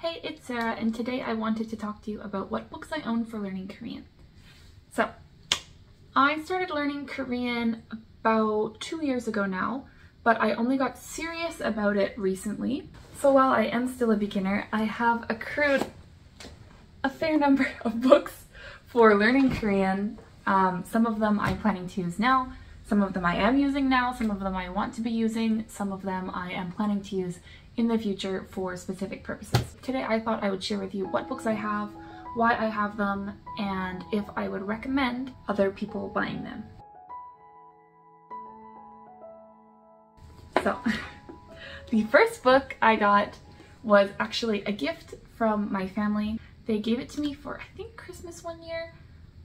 Hey, it's Sarah, and today I wanted to talk to you about what books I own for learning Korean. So, I started learning Korean about 2 years ago now, but I only got serious about it recently. So while I am still a beginner, I have accrued a fair number of books for learning Korean. Some of them I'm planning to use now, some of them I am using now, some of them I want to be using, some of them I am planning to use in the future for specific purposes. Today I thought I would share with you what books I have, why I have them, and if I would recommend other people buying them. So, the first book I got was actually a gift from my family. They gave it to me for, I think, Christmas one year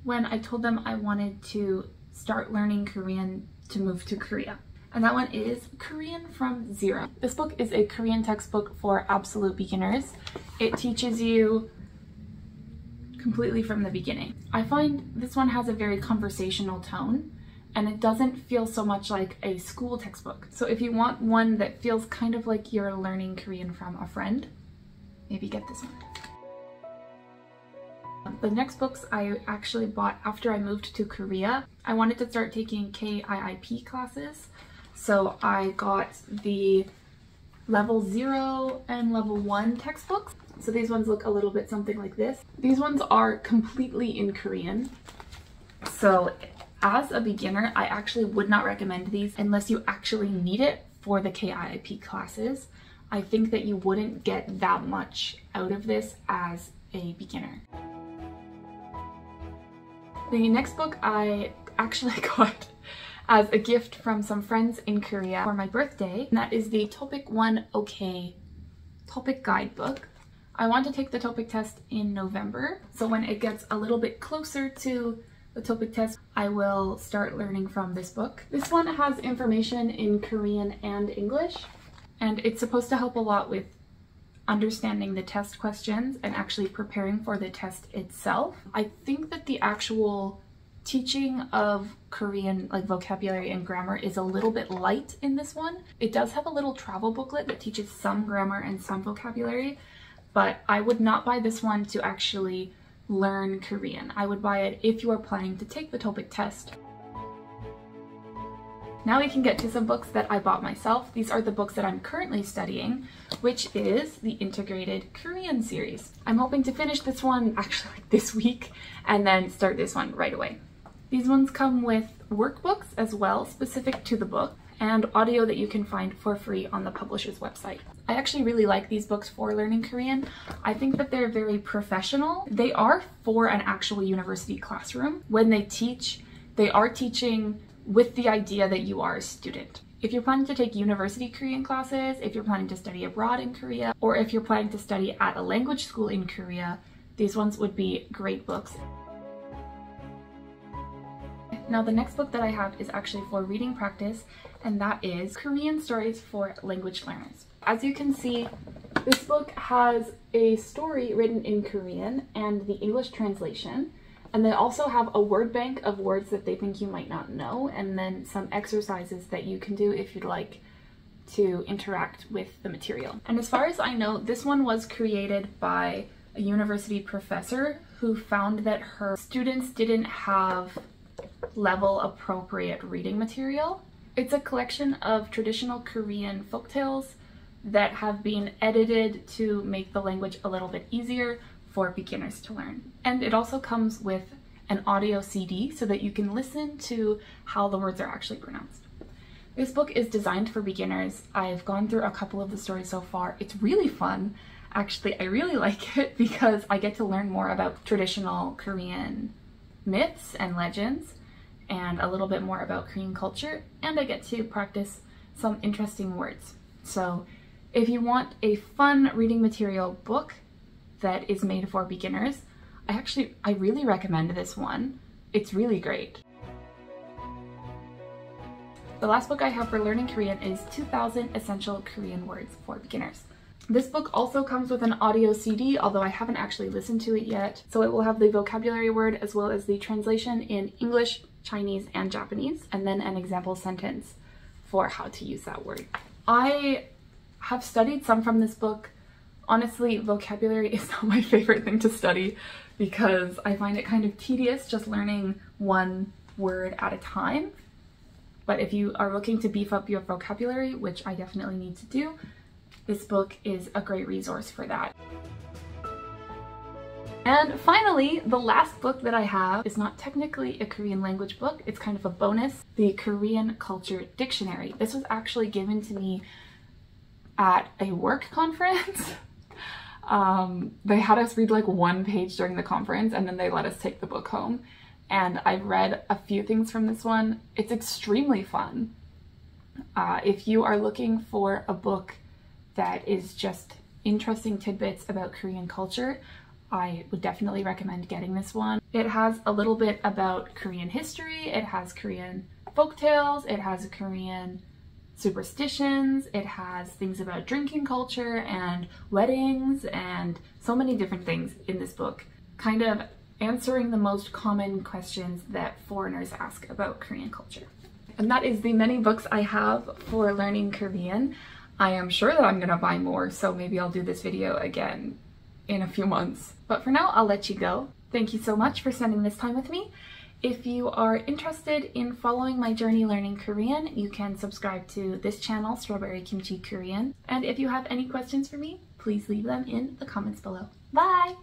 when I told them I wanted to start learning Korean to move to Korea. And that one is Korean from Zero. This book is a Korean textbook for absolute beginners. It teaches you completely from the beginning. I find this one has a very conversational tone, and it doesn't feel so much like a school textbook. So if you want one that feels kind of like you're learning Korean from a friend, maybe get this one. The next books I actually bought after I moved to Korea. I wanted to start taking KIIP classes, so I got the level 0 and level 1 textbooks. So these ones look a little bit something like this. These ones are completely in Korean, so as a beginner, I actually would not recommend these unless you actually need it for the KIIP classes. I think that you wouldn't get that much out of this as a beginner. The next book I actually got as a gift from some friends in Korea for my birthday, and that is the Topic 1 OK TOPIK guidebook. I want to take the TOPIK test in November, so when it gets a little bit closer to the TOPIK test, I will start learning from this book. This one has information in Korean and English, and it's supposed to help a lot with understanding the test questions and actually preparing for the test itself. I think that the actual teaching of Korean, like vocabulary and grammar, is a little bit light in this one. It does have a little travel booklet that teaches some grammar and some vocabulary, but I would not buy this one to actually learn Korean. I would buy it if you are planning to take the TOPIK test. Now we can get to some books that I bought myself. These are the books that I'm currently studying, which is the Integrated Korean series. I'm hoping to finish this one actually this week and then start this one right away. These ones come with workbooks as well, specific to the book, and audio that you can find for free on the publisher's website. I actually really like these books for learning Korean. I think that they're very professional. They are for an actual university classroom. When they teach, they are teaching with the idea that you are a student. If you're planning to take university Korean classes, if you're planning to study abroad in Korea, or if you're planning to study at a language school in Korea, these ones would be great books. Now the next book that I have is actually for reading practice, and that is Korean Stories for Language Learners. As you can see, this book has a story written in Korean and the English translation, and they also have a word bank of words that they think you might not know, and then some exercises that you can do if you'd like to interact with the material. And as far as I know, this one was created by a university professor who found that her students didn't have level appropriate reading material. It's a collection of traditional Korean folktales that have been edited to make the language a little bit easier for beginners to learn. And it also comes with an audio CD so that you can listen to how the words are actually pronounced. This book is designed for beginners. I've gone through a couple of the stories so far. It's really fun. Actually, I really like it because I get to learn more about traditional Korean myths and legends, and a little bit more about Korean culture, and I get to practice some interesting words. So if you want a fun reading material book that is made for beginners, I really recommend this one. It's really great. The last book I have for learning Korean is 2000 Essential Korean Words for Beginners. This book also comes with an audio CD, although I haven't actually listened to it yet. So it will have the vocabulary word as well as the translation in English, Chinese, and Japanese, and then an example sentence for how to use that word. I have studied some from this book. Honestly, vocabulary is not my favorite thing to study because I find it kind of tedious just learning one word at a time. But if you are looking to beef up your vocabulary, which I definitely need to do, this book is a great resource for that. And finally, the last book that I have is not technically a Korean language book, it's kind of a bonus, the Korean Culture Dictionary. This was actually given to me at a work conference. They had us read like one page during the conference and then they let us take the book home. And I've read a few things from this one. It's extremely fun. If you are looking for a book that is just interesting tidbits about Korean culture, I would definitely recommend getting this one. It has a little bit about Korean history, it has Korean folktales, it has Korean superstitions, it has things about drinking culture and weddings and so many different things in this book, kind of answering the most common questions that foreigners ask about Korean culture. And that is the many books I have for learning Korean. I am sure that I'm gonna buy more, so maybe I'll do this video again in a few months. But for now, I'll let you go. Thank you so much for spending this time with me. If you are interested in following my journey learning Korean, you can subscribe to this channel, Strawberry Kimchee Korean. And if you have any questions for me, please leave them in the comments below. Bye!